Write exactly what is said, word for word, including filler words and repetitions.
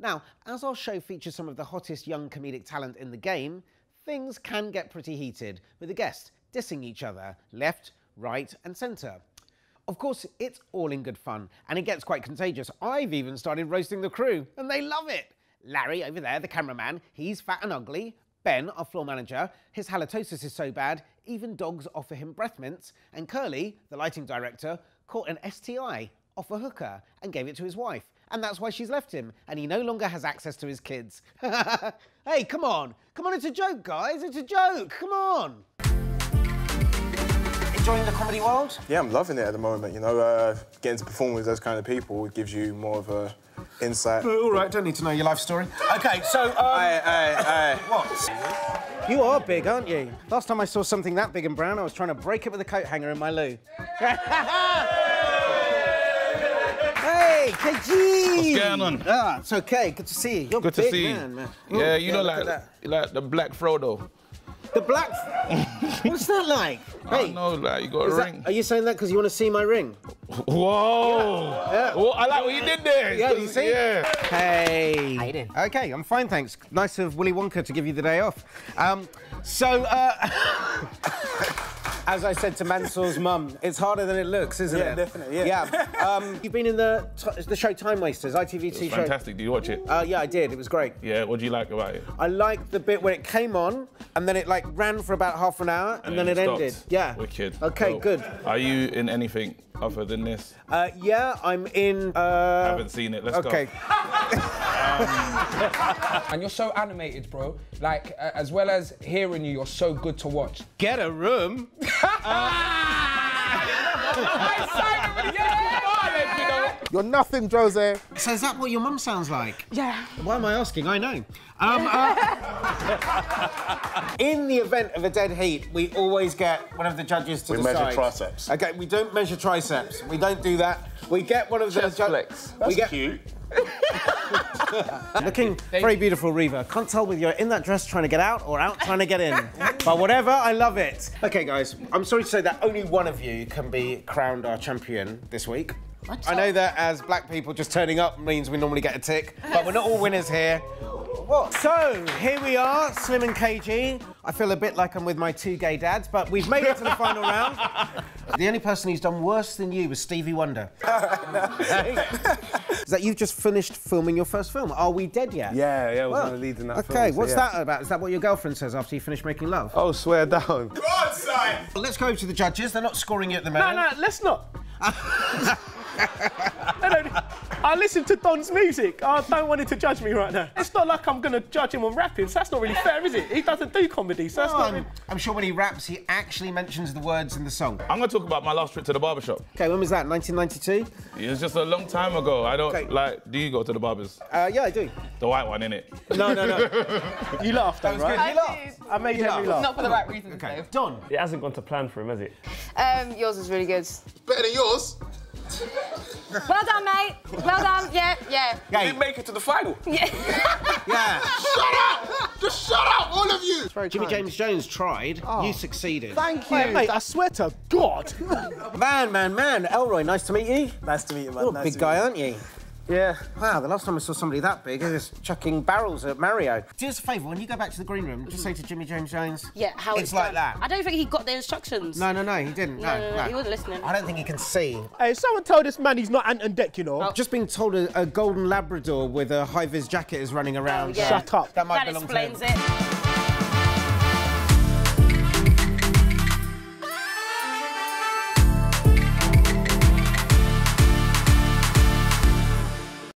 Now, as our show features some of the hottest young comedic talent in the game, things can get pretty heated, with the guests dissing each other left, right and centre. Of course, it's all in good fun, and it gets quite contagious. I've even started roasting the crew, and they love it. Larry over there, the cameraman, he's fat and ugly. Ben, our floor manager, his halitosis is so bad, even dogs offer him breath mints. And Curly, the lighting director, caught an S T I off a hooker and gave it to his wife. And that's why she's left him, and he no longer has access to his kids. Hey, come on. Come on, it's a joke, guys. It's a joke. Come on. Enjoying the comedy world? Yeah, I'm loving it at the moment, you know. Uh, getting to perform with those kind of people gives you more of a insight. But, all right, don't need to know your life story. OK, so... Um... Aye, aye, aye. What? You are big, aren't you? Last time I saw something that big and brown, I was trying to break it with a coat hanger in my loo. Hey, K G! What's going on? Ah, it's OK, good to see you. You're good big to see man, you. Man. Yeah, mm, you yeah, know, like, like the Black Frodo. The black... What's that like? I hey, know, like, you got a ring. That... Are you saying that because you want to see my ring? Whoa! Yeah. Yeah. Whoa, I like what you did there. Yeah, you see? Yeah. Hey. How you doing? OK, I'm fine, thanks. Nice of Willy Wonka to give you the day off. Um, so, uh... as I said to Mansour's mum, it's harder than it looks, isn't yeah, it? Definitely, yeah, definitely, yeah. Um, you've been in the, t the show Time Wasters, I T V show. Fantastic. Did you watch it? Uh, yeah, I did. It was great. Yeah, what do you like about it? I liked the bit when it came on, and then it, like, ran for about half an hour, and, and then it, it ended. Yeah. Wicked. OK, so, good. Are you in anything other than this? Uh, yeah, I'm in... Uh... I haven't seen it. Let's okay. go. um... And you're so animated, bro. Like, uh, as well as hearing you, you're so good to watch. Get a room. You're nothing, Jose. So is that what your mum sounds like? Yeah. Why am I asking? I know. Um, uh... In the event of a dead heat, we always get one of the judges to we decide. We measure triceps. OK, we don't measure triceps. We don't do that. We get one of the judges. That's get... cute. Looking Thank very you. beautiful, Reva. Can't tell whether you're in that dress trying to get out or out trying to get in. But whatever, I love it. OK, guys, I'm sorry to say that only one of you can be crowned our champion this week. What's I up? know that as black people, just turning up means we normally get a tick, but we're not all winners here. What? So, here we are, Slim and K G. I feel a bit like I'm with my two gay dads, but we've made it to the final round. The only person who's done worse than you was Stevie Wonder. Is that you've just finished filming your first film? Are we dead yet? Yeah, yeah, I was well, going to lead in that okay, film. OK, what's so, yeah. that about? Is that what your girlfriend says after you finish making love? Oh, swear down. Broadside! Well, let's go to the judges. They're not scoring you at the moment. No, no, let's not. I listen to Don's music. I don't want him to judge me right now. It's not like I'm going to judge him on rapping, so that's not really fair, is it? He doesn't do comedy, so well, that's not... Really... I'm sure when he raps, he actually mentions the words in the song. I'm going to talk about my last trip to the barbershop. OK, when was that, nineteen ninety-two? It was just a long time ago. I don't... Okay. Like, do you go to the barbers? Uh, yeah, I do. The white one, innit? No, no, no. You laughed, though, right? I you laughed. I made you every laugh. laugh. Not for the right reasons, okay. though. Don? It hasn't gone to plan for him, has it? Um, yours is really good. Better than yours? Well done, mate. Well done. Yeah, yeah. You didn't make it to the final. Yeah. Yeah. Shut up! Just shut up, all of you! Jimmy James Jones tried. Oh. You succeeded. Thank you. Wait, mate, I swear to God. Man, man, man. Elroy, nice to meet you. Nice to meet you, man. You're a nice big guy, you. aren't you? Yeah. Wow, the last time I saw somebody that big, I was chucking barrels at Mario. Do us a favour, when you go back to the green room, just say to Jimmy James Jones... Yeah, how it's, it's like done. that. I don't think he got the instructions. No, no, no, he didn't. No, no, no, no. He wasn't listening. I don't think he can see. Hey, someone told this man he's not Anton Deck, you know. Oh. Just being told a, a golden Labrador with a high-vis jacket is running around. Oh, yeah. Shut up. That might that belong to him. That explains it.